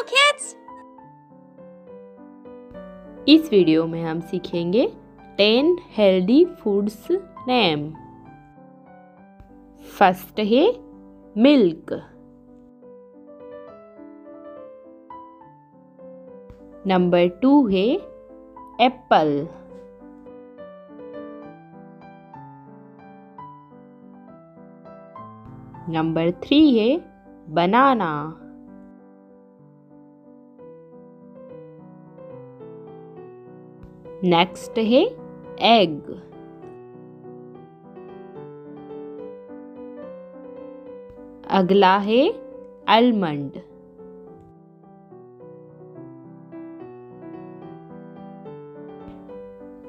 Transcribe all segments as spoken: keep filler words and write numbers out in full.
go, kids! इस video में हम सीखेंगे ten healthy foods name. First है मिल्क, नंबर टू है एप्पल, नंबर थ्री है बनाना, नेक्स्ट है एग, अगला है आलमंड,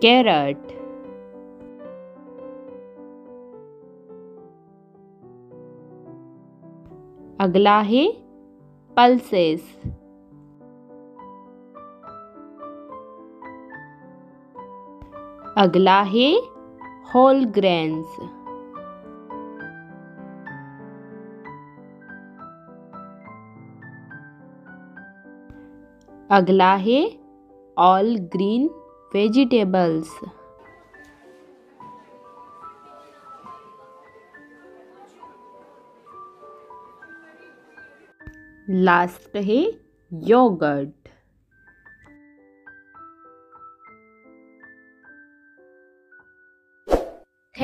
कैरट, अगला है पल्सेस, अगला है होल ग्रेन्स, अगला है ऑल ग्रीन वेजिटेबल्स, लास्ट है योगर्ट।